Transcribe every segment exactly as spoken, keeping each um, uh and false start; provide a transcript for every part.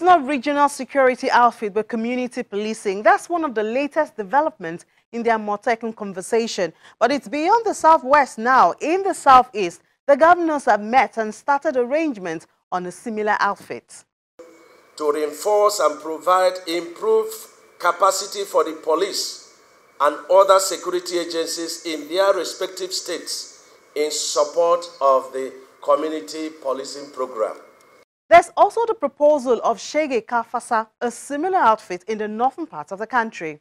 It's not regional security outfit, but community policing. That's one of the latest developments in the Amotekun conversation. But it's beyond the southwest now. In the southeast, the governors have met and started arrangements on a similar outfit. To reinforce and provide improved capacity for the police and other security agencies in their respective states in support of the community policing program. There's also the proposal of Shege Kafasa, a similar outfit in the northern part of the country.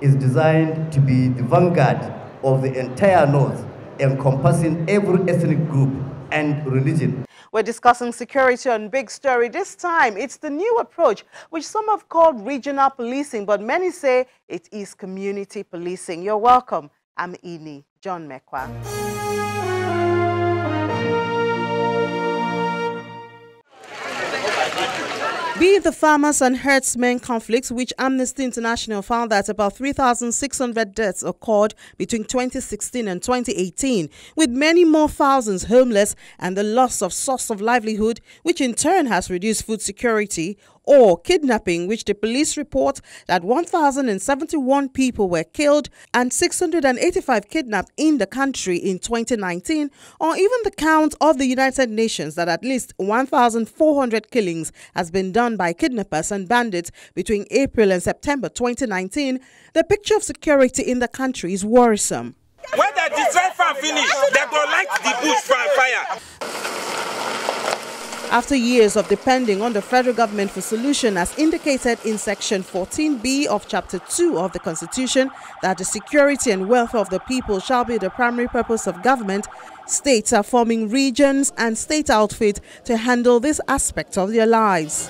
It's designed to be the vanguard of the entire north, encompassing every ethnic group and religion. We're discussing security on Big Story. This time, it's the new approach, which some have called regional policing, but many say it is community policing. You're welcome. I'm Ini John Mekwa. Be the farmers and herdsmen conflicts, which Amnesty International found that about three thousand six hundred deaths occurred between twenty sixteen and twenty eighteen, with many more thousands homeless and the loss of source of livelihood, which in turn has reduced food security, or kidnapping, which the police report that one thousand seventy-one people were killed and six hundred eighty-five kidnapped in the country in twenty nineteen, or even the count of the United Nations that at least one thousand four hundred killings has been done by kidnappers and bandits between April and September twenty nineteen, the picture of security in the country is worrisome. When the desert farm finish, they go light the bush for fire. After years of depending on the federal government for solution, as indicated in Section fourteen B of Chapter two of the Constitution, that the security and welfare of the people shall be the primary purpose of government, states are forming regions and state outfits to handle this aspect of their lives.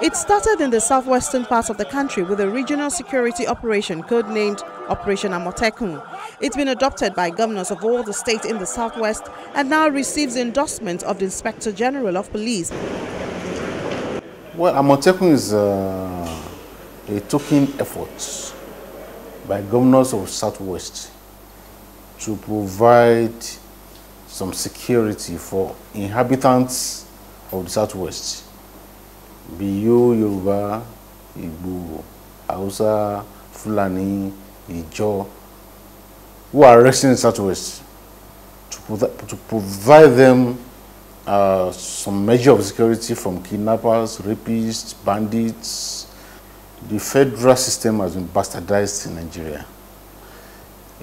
It started in the southwestern part of the country with a regional security operation codenamed Operation Amotekun. It's been adopted by governors of all the states in the southwest and now receives endorsement of the Inspector General of Police. Well, Amotekun is uh, a token effort by governors of southwest to provide some security for inhabitants of the southwest. Biyo, Yoruba, Igbo, Hausa, Fulani, Ijo, who are resting in the southwest, to, prov to provide them uh, some measure of security from kidnappers, rapists, bandits. The federal system has been bastardized in Nigeria.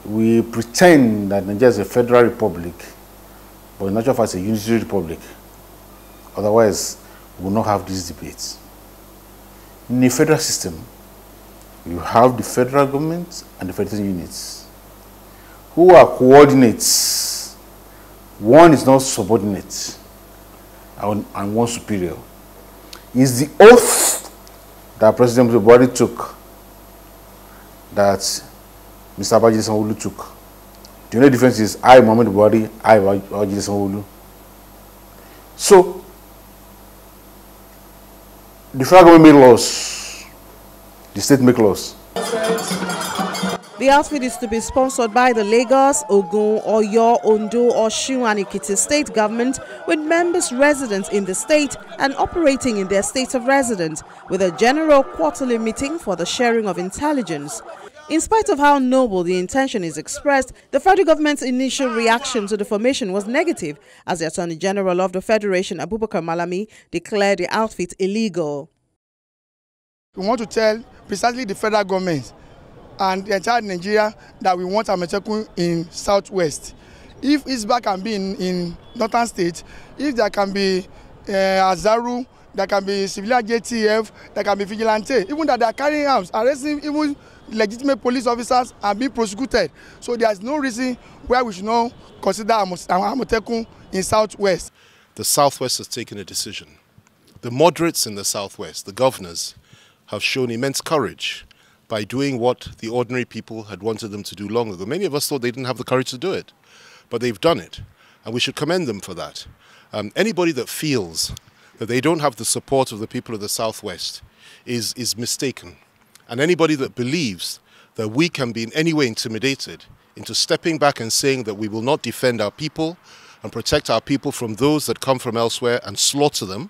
We pretend that Nigeria is a federal republic, but in actual fact it's a unitary republic. Otherwise, we will not have these debates. In the federal system, you have the federal government and the federal units, who are coordinates. One is not subordinate, and, and one superior. It's the oath that President Buhari took, that Mister Baji Sanwo-Olu took. The only difference is I, Muhammadu Buhari, I, Baji Sanwo-Olu. So, the federal government made laws, the state make laws. The outfit is to be sponsored by the Lagos, Ogun, Oyo, Ondo, Osun and Ekiti state government, with members resident in the state and operating in their state of residence, with a general quarterly meeting for the sharing of intelligence. In spite of how noble the intention is expressed, the federal government's initial reaction to the formation was negative, as the Attorney General of the Federation, Abubakar Malami, declared the outfit illegal. We want to tell precisely the federal government and the entire Nigeria that we want Amotekun in southwest. If Hisbah can be in, in northern state, if there can be uh, Azaru, there can be civilian J T F, there can be vigilante, even that they are carrying arms, arresting even legitimate police officers and being prosecuted. So there is no reason why we should not consider Amotekun in southwest. The southwest has taken a decision. The moderates in the southwest, the governors, have shown immense courage by doing what the ordinary people had wanted them to do long ago. Many of us thought they didn't have the courage to do it, but they've done it, and we should commend them for that. Um, anybody that feels that they don't have the support of the people of the southwest is, is mistaken. And anybody that believes that we can be in any way intimidated into stepping back and saying that we will not defend our people and protect our people from those that come from elsewhere and slaughter them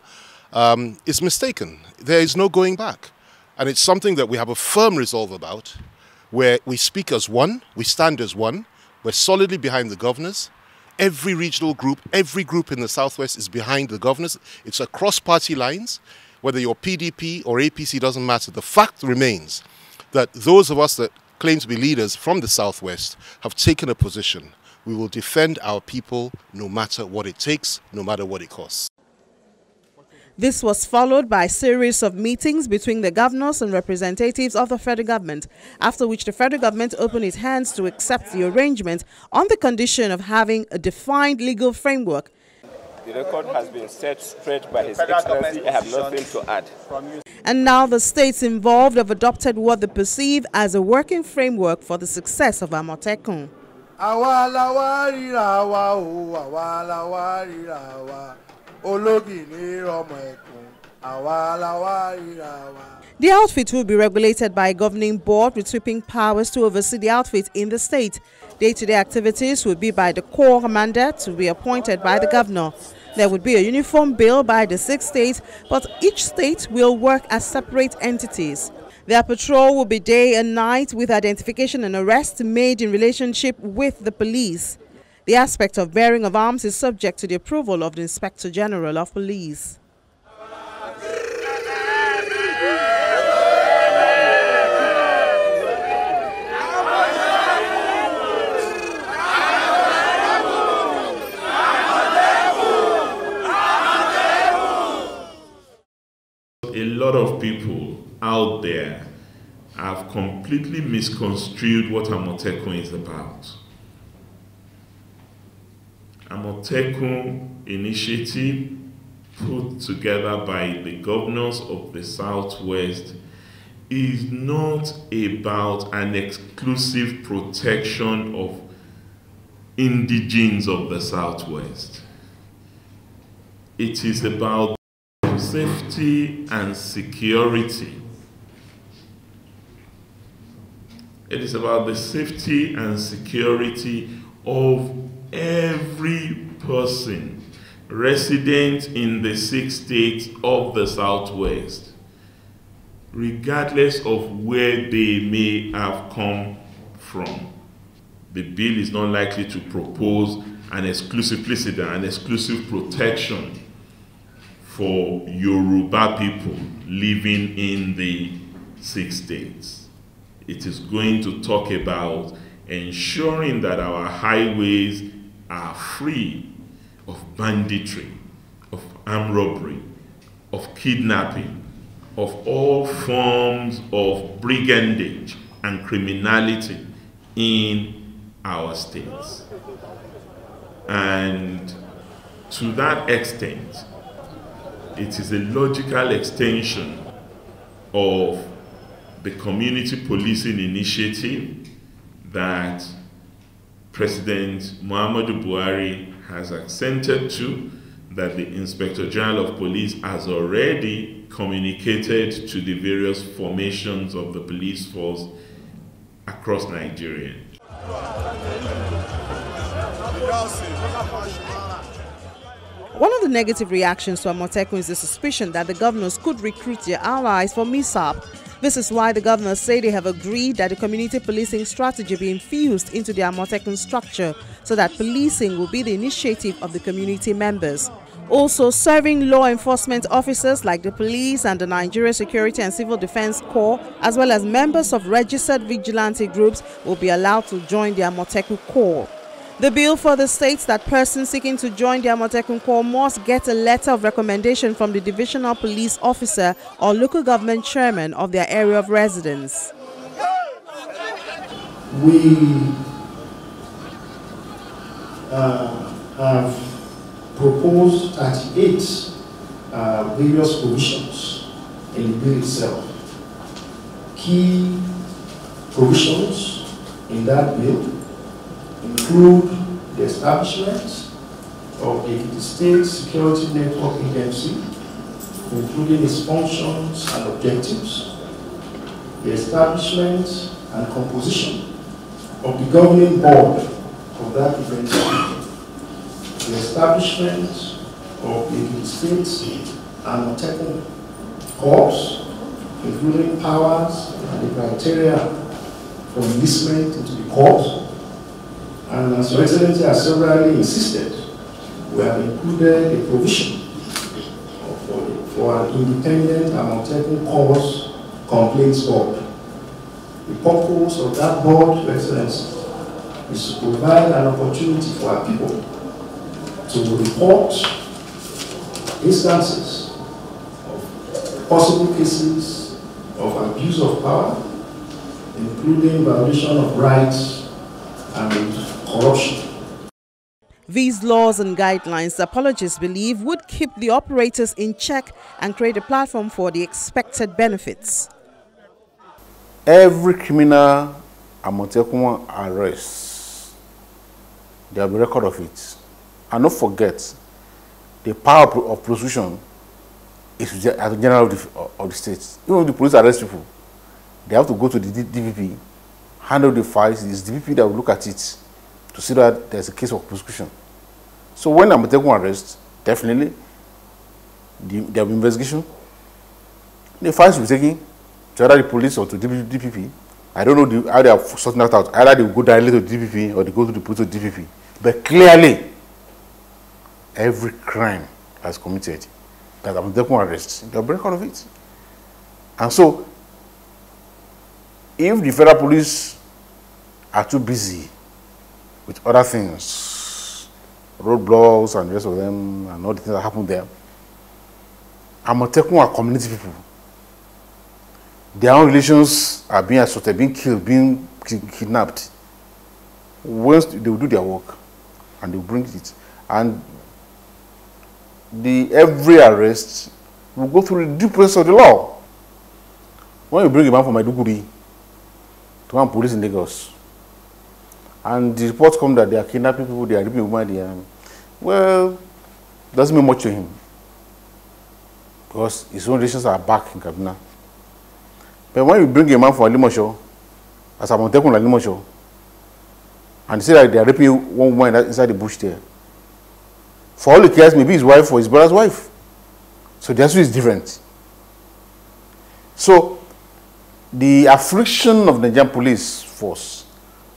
um, is mistaken. There is no going back. And it's something that we have a firm resolve about, where we speak as one, we stand as one, we're solidly behind the governors. Every regional group, every group in the Southwest is behind the governors. It's across party lines. Whether you're P D P or A P C doesn't matter. The fact remains that those of us that claim to be leaders from the Southwest have taken a position. We will defend our people no matter what it takes, no matter what it costs. This was followed by a series of meetings between the governors and representatives of the federal government, after which the federal government opened its hands to accept the arrangement on the condition of having a defined legal framework. The record has been set straight by His Excellency. I have nothing to add. And now the states involved have adopted what they perceive as a working framework for the success of Amotekun. The outfit will be regulated by a governing board with sweeping powers to oversee the outfit in the state. Day-to-day activities will be by the Corps Commander, to be appointed by the governor. There would be a uniform bill by the six states, but each state will work as separate entities. Their patrol will be day and night, with identification and arrest made in relationship with the police. The aspect of bearing of arms is subject to the approval of the Inspector General of Police. A lot of people out there have completely misconstrued what Amotekun is about. Amotekun initiative put together by the governors of the Southwest is not about an exclusive protection of indigenes of the Southwest. It is about safety and security. It is about the safety and security of every person resident in the six states of the Southwest, regardless of where they may have come from. The bill is not likely to propose an exclusive precedent, an exclusive protection for Yoruba people living in the six states. It is going to talk about ensuring that our highways are free of banditry, of armed robbery, of kidnapping, of all forms of brigandage and criminality in our states. And to that extent, it is a logical extension of the Community Policing Initiative that President Muhammadu Buhari has assented to, that the Inspector General of Police has already communicated to the various formations of the police force across Nigeria. One of the negative reactions to Amotekun is the suspicion that the governors could recruit their allies for mishap. This is why the governors say they have agreed that the community policing strategy be infused into the Amotekun structure, so that policing will be the initiative of the community members. Also, serving law enforcement officers like the police and the Nigeria Security and Civil Defense Corps, as well as members of registered vigilante groups, will be allowed to join the Amotekun Corps. The bill further states that persons seeking to join the Amotekun Corps must get a letter of recommendation from the divisional police officer or local government chairman of their area of residence. We uh, have proposed thirty-eight uh, various provisions in the bill itself. Key provisions in that bill include the establishment of the State Security Network Agency, including its functions and objectives, the establishment and composition of the governing board of that event, the establishment of the state and technical corps, including powers and the criteria for enlistment into the corps, and as Your Excellency has severally insisted, we have included a provision for an independent and multiple cause complaints board. The purpose of that board, Your Excellency, is to provide an opportunity for our people to report instances of possible cases of abuse of power, including violation of rights and corruption. These laws and guidelines, apologists believe, would keep the operators in check and create a platform for the expected benefits. Every criminal Amotekun arrests, there will be record of it. And don't forget, the power of prosecution is at the general of the state. Even if the police arrest people, they have to go to the D V P, handle the files. It's the D V P that will look at it to see that there's a case of prosecution. So when Amotekun arrests, definitely the, there will be investigation. The files will be taken to either the police or to the D P P. I don't know the, how they are sorting that out. Either they will go directly to the D P P or they go to the police or D P P. But clearly, every crime that's committed, that Amotekun arrests, they will break out of it. And so, if the federal police are too busy with other things, roadblocks and the rest of them, and all the things that happen there, Amotekun are community people. Their own relations are being assaulted, being killed, being kidnapped. Once they will do their work, and they will bring it. And the every arrest will go through the due process of the law. When you bring a man from Maiduguri to one police in Lagos, and the reports come that they are kidnapping people, they are raping women, they are, well, doesn't mean much to him. Because his own relations are back in Kaduna. But when you bring a man from Alimosho, as Amotekun Alimosho, and say that they are raping one woman inside the bush there, for all the cares, maybe his wife or his brother's wife. So the issue is different. So the affliction of the Nigerian police force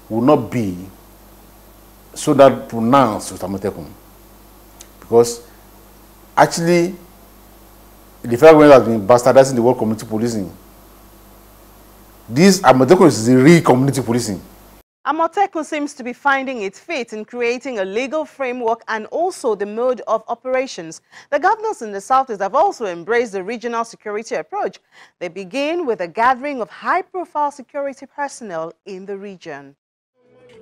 will not be so that pronounced with Amotekun, because actually the federal government has been bastardizing the word community policing. This Amotekun is the real community policing. Amotekun seems to be finding its feet in creating a legal framework and also the mode of operations. The governors in the Southeast have also embraced the regional security approach. They begin with a gathering of high-profile security personnel in the region.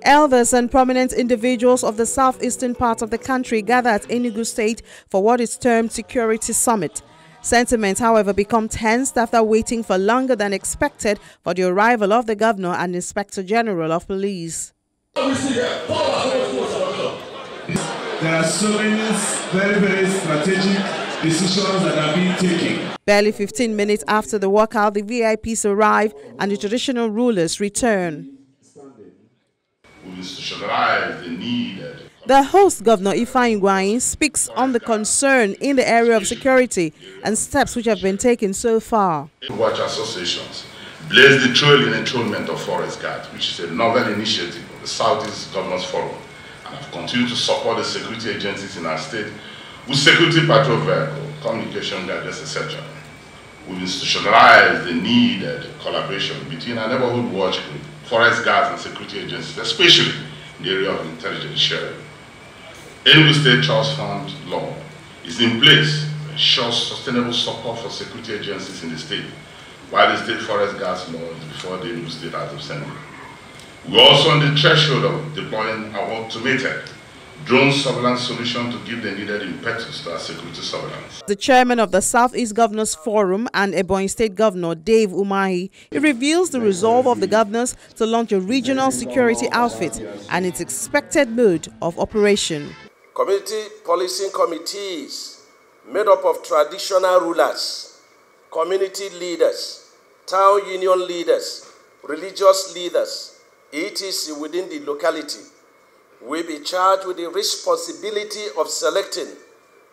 Elders and prominent individuals of the southeastern part of the country gather at Enugu State for what is termed Security Summit. Sentiments, however, become tense after waiting for longer than expected for the arrival of the Governor and Inspector General of Police. There are so many very, very strategic decisions that are being taken. Barely fifteen minutes after the walkout, the V I Ps arrive and the traditional rulers return. The host, Governor Ifeanyi Gwangyin, speaks on the concern in the area of security and steps which have been taken so far. Watch associations blaze the trail in enthronement of Forest Guard, which is a novel initiative of the Southeast Governors Forum, and have continued to support the security agencies in our state with security patrol vehicle, communication guidance, et cetera. We've institutionalized the needed collaboration between our neighborhood watch group, Forest Guards, and security agencies, especially in the area of intelligence sharing. Enugu State Trust Fund law is in place to ensure sustainable support for security agencies in the state, while the State Forest Guards law is before the Enugu State House of Assembly. We're also on the threshold of deploying our automated drone surveillance solution to give the needed impetus to our security surveillance. The chairman of the Southeast Governors Forum and Ebonyi State Governor Dave Umahi, he reveals the resolve of the governors to launch a regional security outfit and its expected mode of operation. Community policing committees made up of traditional rulers, community leaders, town union leaders, religious leaders, et cetera within the locality will be charged with the responsibility of selecting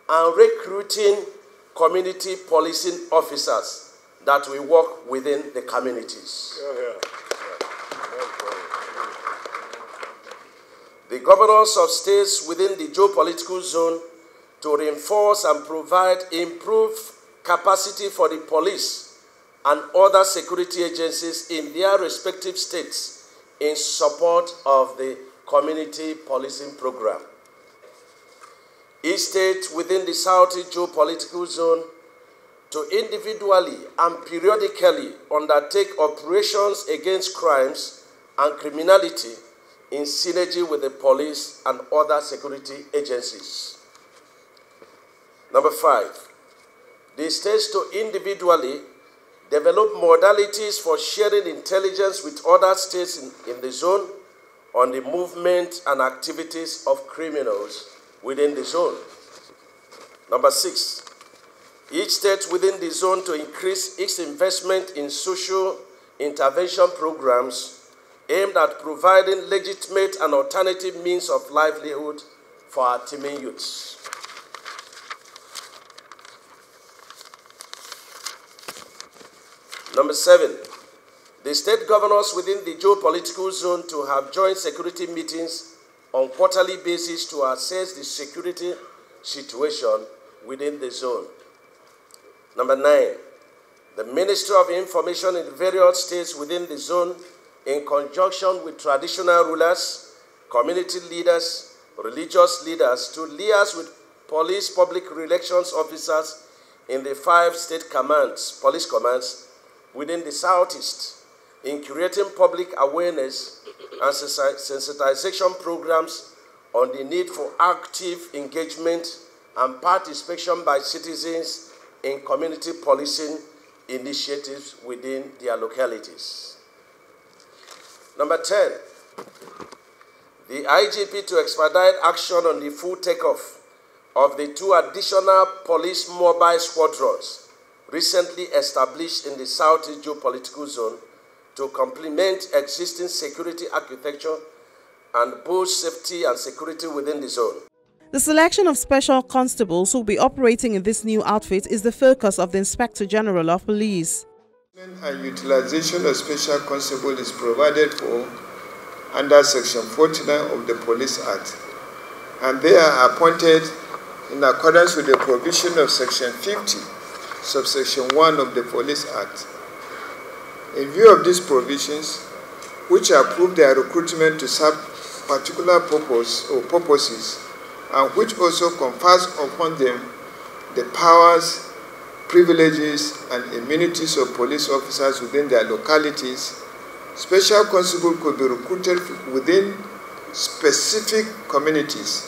and recruiting community policing officers that will work within the communities. Yeah, yeah. Yeah. The governors of states within the geopolitical zone to reinforce and provide improved capacity for the police and other security agencies in their respective states in support of the community policing program. Each state within the Southeast geopolitical zone to individually and periodically undertake operations against crimes and criminality in synergy with the police and other security agencies. Number five, the states to individually develop modalities for sharing intelligence with other states in, in the zone on the movement and activities of criminals within the zone. Number six, each state within the zone to increase its investment in social intervention programs aimed at providing legitimate and alternative means of livelihood for our Timin youths. Number seven, the state governors within the geopolitical zone to have joint security meetings on quarterly basis to assess the security situation within the zone. Number nine, the Ministry of Information in various states within the zone, in conjunction with traditional rulers, community leaders, religious leaders, to liaise with police public relations officers in the five state commands, police commands within the Southeast, in creating public awareness and sensitization programs on the need for active engagement and participation by citizens in community policing initiatives within their localities. Number ten, the I G P to expedite action on the full takeoff of the two additional police mobile squadrons recently established in the Southeast geopolitical zone to complement existing security architecture and boost safety and security within the zone. The selection of special constables who will be operating in this new outfit is the focus of the Inspector General of Police. And utilization of special constable is provided for under Section forty-nine of the Police Act, and they are appointed in accordance with the provision of Section fifty, subsection one of the Police Act. In view of these provisions, which approve their recruitment to serve particular purpose or purposes, and which also confers upon them the powers, privileges, and immunities of police officers within their localities, special constables could be recruited within specific communities,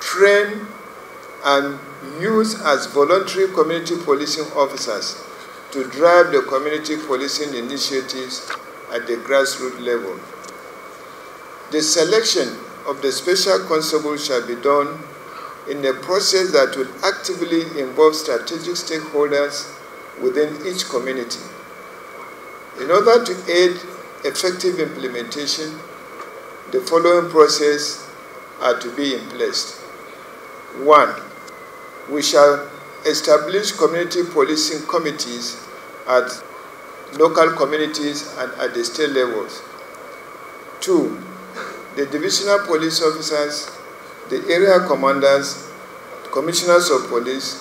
trained and used as voluntary community policing officers to drive the community policing initiatives at the grassroots level. The selection of the special constable shall be done in a process that will actively involve strategic stakeholders within each community. In order to aid effective implementation, the following processes are to be in place. One, we shall establish community policing committees at local communities and at the state levels. Two, the divisional police officers, the area commanders, commissioners of police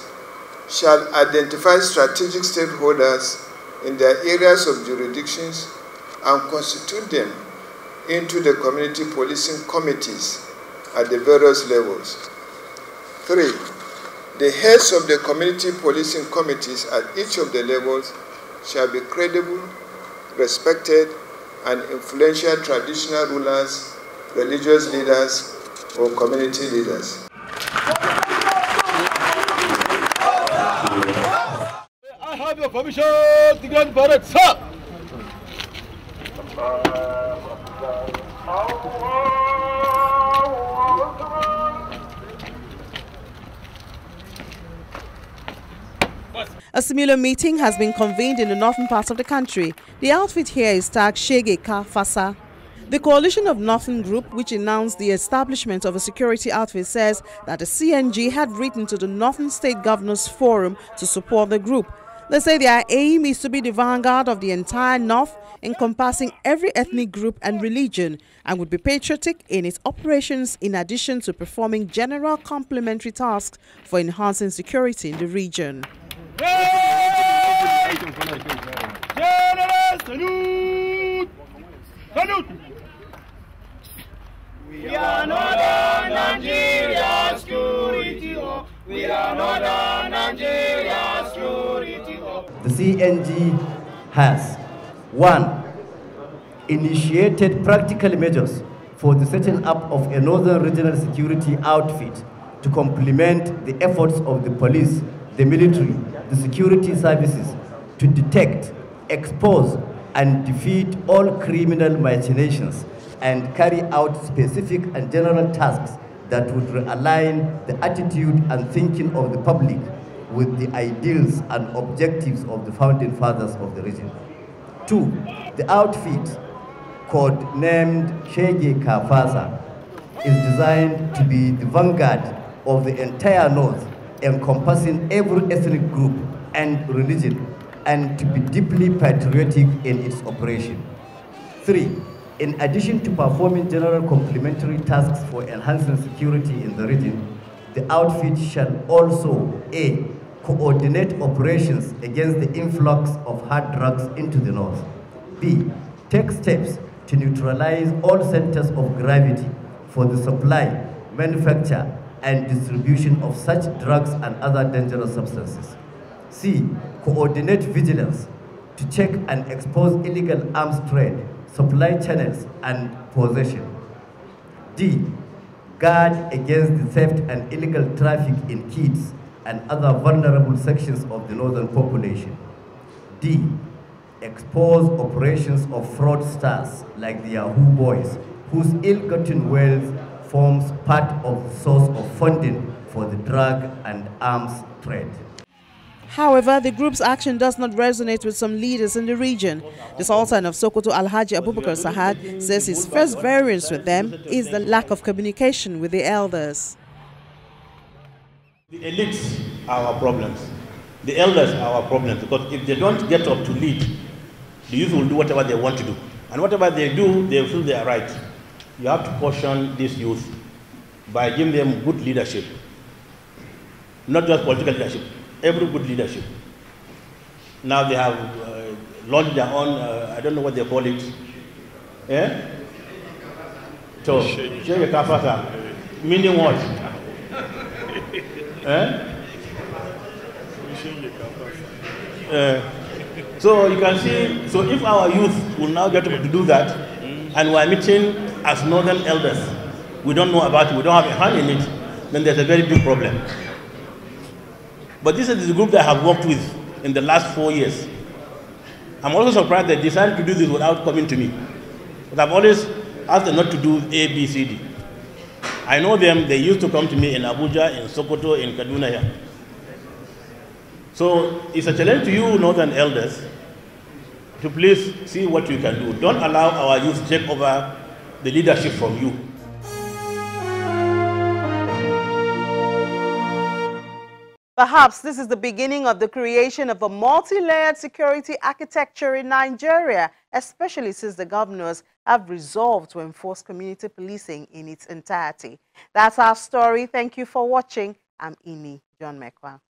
shall identify strategic stakeholders in their areas of jurisdictions and constitute them into the community policing committees at the various levels. Three, the heads of the community policing committees at each of the levels shall be credible, respected, and influential traditional rulers, religious leaders, or community leaders. I have your permission to go and parade, sir. A similar meeting has been convened in the northern parts of the country. The outfit here is tagged Shegeka Fasa. The Coalition of Northern Group, which announced the establishment of a security outfit, says that the C N G had written to the Northern State Governors Forum to support the group. They say their aim is to be the vanguard of the entire North, encompassing every ethnic group and religion, and would be patriotic in its operations in addition to performing general complementary tasks for enhancing security in the region. Hey! General, salute! Salute! We are Northern Nigeria security up. We are Northern Nigeria security up. The C N G has one, initiated practical measures for the setting up of a northern regional security outfit to complement the efforts of the police, the military, the security services to detect, expose, and defeat all criminal machinations and carry out specific and general tasks that would realign the attitude and thinking of the public with the ideals and objectives of the founding fathers of the region. Two, the outfit, codenamed Shegeka Fasa, is designed to be the vanguard of the entire North, encompassing every ethnic group and religion, and to be deeply patriotic in its operation. Three, in addition to performing general complementary tasks for enhancing security in the region, the outfit shall also, A, coordinate operations against the influx of hard drugs into the North. B, take steps to neutralize all centers of gravity for the supply, manufacture, and distribution of such drugs and other dangerous substances. C, coordinate vigilance to check and expose illegal arms trade, supply channels, and possession. D, guard against the theft and illegal traffic in kids and other vulnerable sections of the northern population. D, expose operations of fraudsters like the Yahoo boys, whose ill-gotten wealth forms part of the source of funding for the drug and arms trade. However, the group's action does not resonate with some leaders in the region. The Sultan of Sokoto, Alhaji Abubakar Sahad, says his first variance with them is the lack of communication with the elders. The elites are our problems. The elders are our problems, because if they don't get up to lead, the youth will do whatever they want to do. And whatever they do, they feel they are right. You have to caution this youth by giving them good leadership, not just political leadership, every good leadership. Now they have uh, launched their own, uh, I don't know what they call it. Eh? So, Shegeka Fasa, meaning what? Eh? Uh, so you can see, so if our youth will now get to do that, and we're meeting as northern elders, we don't know about it, we don't have a hand in it, then there's a very big problem. But this is the group that I have worked with in the last four years. I'm also surprised they decided to do this without coming to me. But I've always asked them not to do A, B, C, D. I know them, they used to come to me in Abuja, in Sokoto, in Kaduna here. So it's a challenge to you, northern elders, to please see what you can do. Don't allow our youth to take over the leadership from you. Perhaps this is the beginning of the creation of a multi-layered security architecture in Nigeria, especially since the governors have resolved to enforce community policing in its entirety. That's our story. Thank you for watching. I'm Ini John Mekwa.